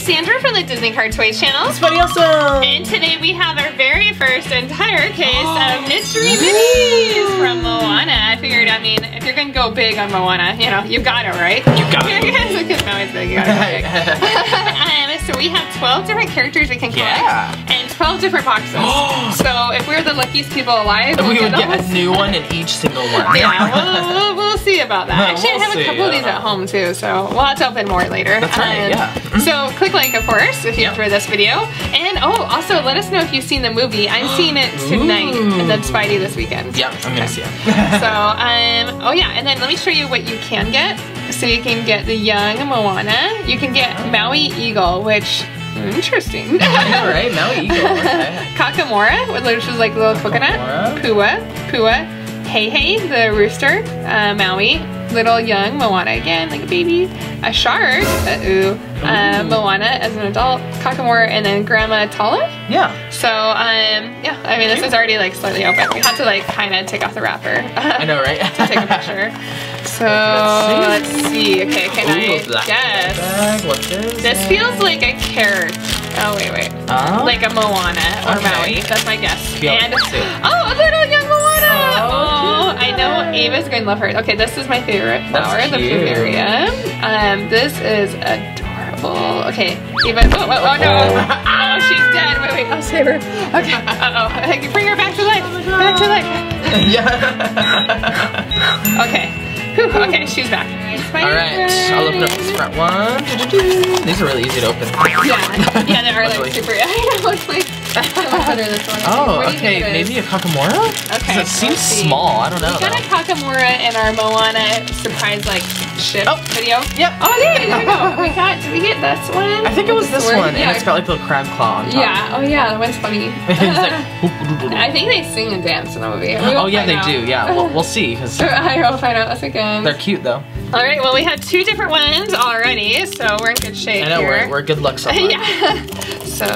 Sandra from the Disney Card Toys channel. Spidey-awesome! And today we have our very first entire case of Mystery Minis from Moana. I figured, I mean, if you're gonna go big on Moana, you know, you gotta, right? You gotta. Because Maui's big, you gotta go big. So we have 12 different characters we can collect. Yeah. And 12 different boxes. So if we're the luckiest people alive, we would get a new one in each single one. Yeah, we'll see about that. Actually, I have a couple of these at home too, so we'll have to open more later. That's right, yeah. So click like, of course, if you enjoyed this video. And also let us know if you've seen the movie. I'm seeing it tonight, and then Spidey this weekend. Yeah, I'm gonna see it. So, and then let me show you what you can get. So you can get the young Moana. You can get Maui Eagle, which interesting. Yeah, right, Maui Eagle. Kakamora, which is like a little coconut. Pua. Heihei, the rooster, Maui, little young Moana again, like a baby, a shark, Moana as an adult, Kakamora, and then Gramma Tala. Yeah. So, yeah, I mean, this is already like slightly open. We have to like kind of take off the wrapper. I know, right? To take a picture. So, let's see. Okay, can I guess? What's this? This feels like a carrot. Oh, wait. Oh. Like a Moana or Maui. That's my guess. Yeah, and, a little young Moana. Oh, I know Ava's going to love her. Okay, this is my favorite flower, the plumerium. This is adorable. Okay, Ava. Oh no. Oh, she's dead. Wait, I'll save her. Okay, uh-oh. Bring her back to life. Back to life. Yeah. Okay. Okay, she's back. Alright, I'll open up this front one. These are really easy to open. Yeah, they are like super. I know, it's like under this one. Oh, okay, maybe a Kakamora? Okay. It seems small, I don't know. We got a Kakamora in our Moana surprise like ship video. Yep. Oh, yeah, there we go. We got, did we get this one? I think it was this one, and it's got like a little crab claw on top. Yeah, oh yeah, that one's funny. I think they sing and dance in the movie. Oh yeah, they do, yeah. We'll see. I will find out. That's okay. They're cute though. All right, well we have two different ones already, so we're in good shape. I know we're good luck so far. Yeah. So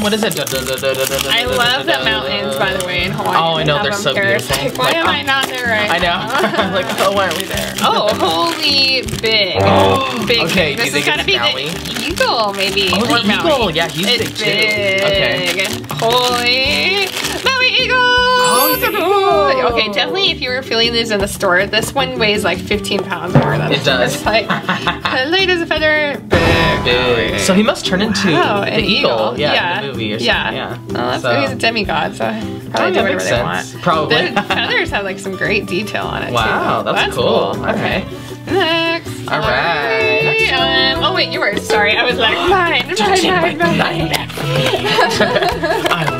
what is it? I love the mountains, by the way, in Hawaii. Oh, I know they're so beautiful. Like, why am I not there right now? I know. Like, oh, why aren't we there? Oh, holy big, big. Okay, this has got to be the eagle, maybe. Oh, the eagle. Yeah, he's big too. Okay. Holy Maui Eagle. Okay, definitely if you were feeling these in the store, this one weighs like 15 pounds more than it does. It's like, light as a feather. Big. So he must turn into an eagle. Yeah, in the movie or something. Yeah. Well, he's a demigod, so probably do whatever they want. Probably. The feathers have like some great detail on it too. Wow, that's cool. Okay. Next. All right. Oh wait, you were sorry. I was like mine. I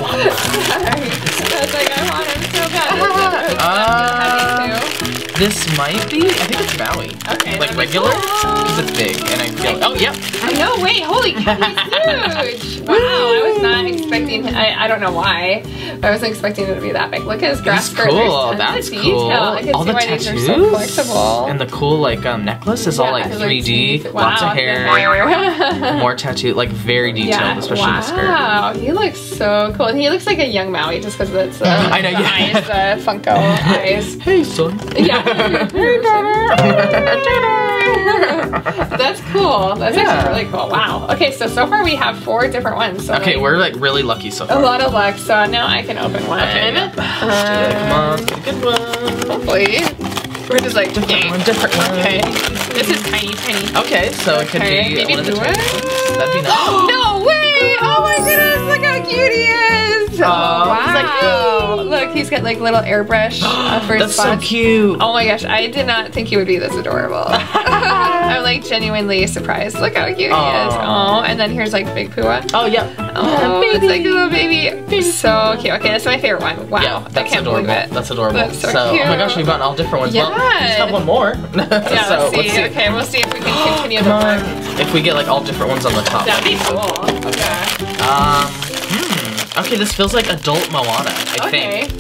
want it. That's like I want it so bad. This might be. I think it's Maui. Okay. Like regular. Because it's big, and I feel. Like, I know. Wait. Holy cow! He's huge. Wow. I was not expecting. I don't know why. But I wasn't expecting it to be that big. Look at his grass skirt. Cool. That's cool. I can see why these are so collectible. And the cool like necklace is all like 3D. Wow, lots of hair. More tattoo. Like very detailed, especially the skirt. Wow. He looks so cool, and he looks like a young Maui just because that's. I know. Yeah. Eyes, Funko eyes. Hey son. Yeah. That's cool. That's actually really cool. Wow. Okay, so far we have 4 different ones. So okay, like, we're like really lucky so far. A lot of luck. So now I can open one. Okay, come on, good one. Hopefully, we're just like different one. Okay, this is tiny. Okay, so it could be maybe one of the tiny ones. That'd be nice. No way! Oh my goodness! Look how cute he is! Oh, wow. He's like, look, he's got like little airbrush for his spots. That's so cute. Oh my gosh, I did not think he would be this adorable. I'm like genuinely surprised. Look how cute he is. Oh, and then here's like big Pua. Oh, yeah. Oh, it's like a little baby. So cute. Okay, that's my favorite one. Wow. Yeah, that's I can't believe it. That's adorable. That's so cute. Oh my gosh, we've gotten all different ones. Yeah. Well, we just have one more. Yeah, so, let's see. Okay, we'll see if we can continue the book. If we get like all different ones on the top. That'd be cool. Okay. Okay, this feels like adult Moana, I think.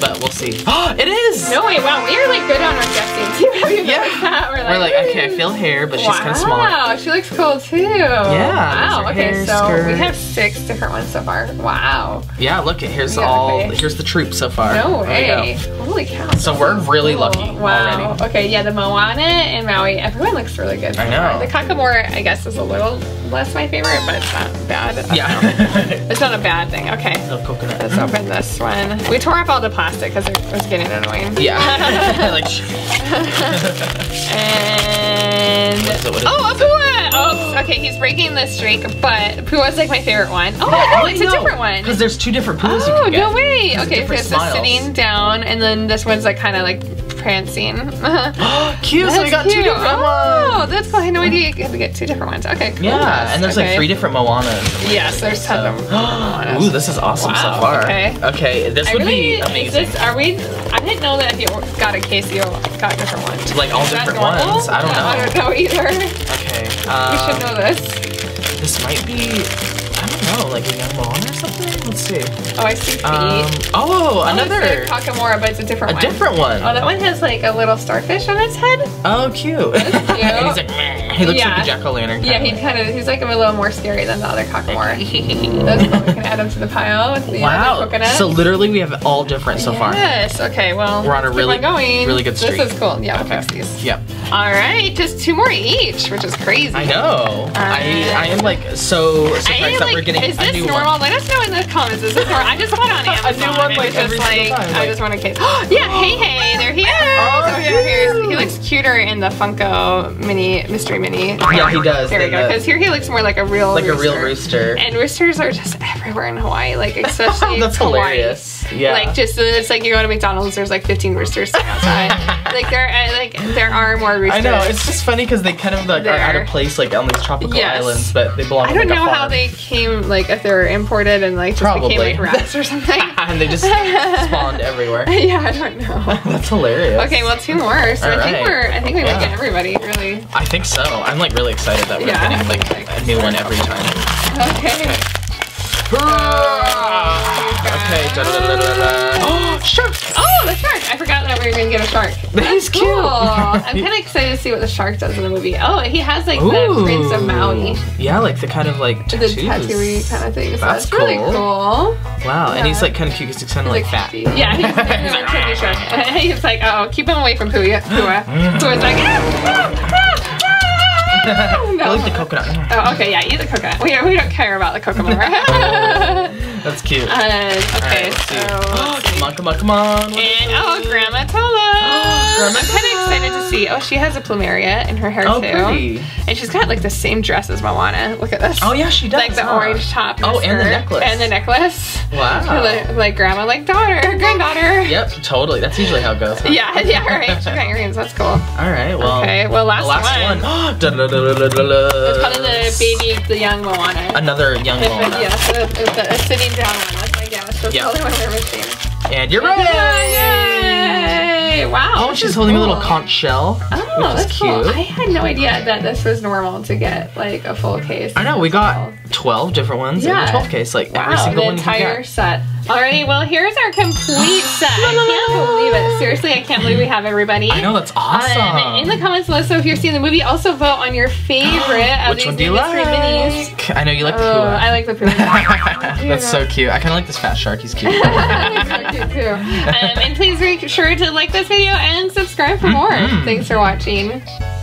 but we'll see. Oh, it is! No, wait, wow, we're like good on our guessing. Yeah. We're like, okay, I feel hair, but she's kind of smaller. Wow, she looks cool too. Yeah. Wow, okay, hair, so skirt. We have 6 different ones so far. Wow. Yeah, look, here's here's the troop so far. No way. Holy cow. So we're really lucky already. Okay, yeah, the Moana and Maui, everyone looks really good. I know. The Kakamora, I guess, is a little less my favorite, but it's not bad. Yeah. It's not a bad thing. Okay. No coconut. Let's open this one. We tore up all the plastic because it was getting annoying. Yeah. And oh, a Pua! Oops. Okay, he's breaking the streak, but Pua's like my favorite one. Oh, no, it's a different one. Because there's 2 different Puas you can get. Oh, no way. Okay, so it's sitting down, and then this one's like kind of like prancing. Cute, that's so we got cute. 2 different ones. Oh, that's cool. I had no idea you could get 2 different ones. Okay, cool. Yeah, and there's like 3 different Moanas. Yes, there's tons of Moanas. Ooh, this is awesome so far. Okay, this would be amazing. I didn't know that if you got a case, you got different ones. Like all different ones? I don't know. I don't know either. Okay. You should know this. This might be... I don't know, like a young Moana or something? Let's see. Oh, I see feet. Another. It's like Kakamora, but it's a different one. A different one. Oh, that one has like a little starfish on its head. Oh, cute. That's cute. And he's like, meh. He looks like a jack-o'-lantern. Yeah, he's like a little more scary than the other Kakamora. Those are what we can add them to the pile with the coconut. So literally we have all different so far. Yes, okay, well, we're on a really good streak. This is cool. Yeah, we'll fix these. Yep. All right, just 2 more each, which is crazy. I know. I am like so surprised that we're getting a new one. Is this normal? Let us know in the comments. Is this normal? I just bought on Amazon. A new one, like every single time. I just want a case. Yeah, Heihei, they're here. Oh, he looks cuter in the Funko Mystery Mini. Yeah, he does. There we go. Because here he looks more like a real rooster. Like a real rooster. And roosters are just everywhere in Hawaii, like especially that's hilarious. Yeah. Like just it's like you go to McDonald's, there's like 15 roosters outside. There are more roosters. I know. It's just funny because they kind of like are out of place, like on these tropical islands, but they belong. I don't know how they came, like if they were imported and like just became like rats or something. And they just spawned everywhere. Yeah, I don't know. That's hilarious. Okay, well 2 more. So I think we might get everybody. Really. I think so. I'm like really excited that we're getting like a new one every time. Okay. Oh, shark! Oh, the shark! I forgot that we were gonna get a shark. That's cute. Cool. I'm kind of excited to see what the shark does in the movie. Oh, he has like the Prince of Maui. Yeah, like the kind of like tattoos. The tattoo-y kind of thing. So that's really cool. Wow, and he's like kind of cute because he's kind of like fat. Yeah, he's like, oh, keep him away from Pua. Pua's like, no. I like the coconut. Oh, okay, yeah, eat the coconut. We don't care about the coconut. That's cute. Okay, right, come on. And Gramma Tala. I'm kind of excited to see. Oh, she has a plumeria in her hair too. Pretty. And she's got like the same dress as Moana. Look at this. Oh yeah, she does. Like the orange top. Oh, and the necklace. Wow. Like grandma, like granddaughter. Yep, totally. That's usually how it goes. Huh? Yeah, right. She got earrings. That's cool. All right. Well. Okay. Well, last one. It's probably the young Moana. Another young Moana. Yes, a sitting down one. That's my guess. That's probably one we're missing. And you're right! Yay! Wow. Oh, she's holding a little conch shell. Oh, that's cute. Cool. I had no idea that this was normal to get like a full case. I know, we got 12 different ones in a 12 case, like every single one you can get. Entire set. Alrighty, well here's our complete set. I can't believe it. Seriously, I can't believe we have everybody. I know, that's awesome. In the comments below, so if you're seeing the movie, also vote on your favorite of these mystery minis. I know you like the Pua. I like the Pua. That's so cute. I kind of like this fat shark. He's cute. He's so cute too. And please be sure to like this video and subscribe for more. Thanks for watching.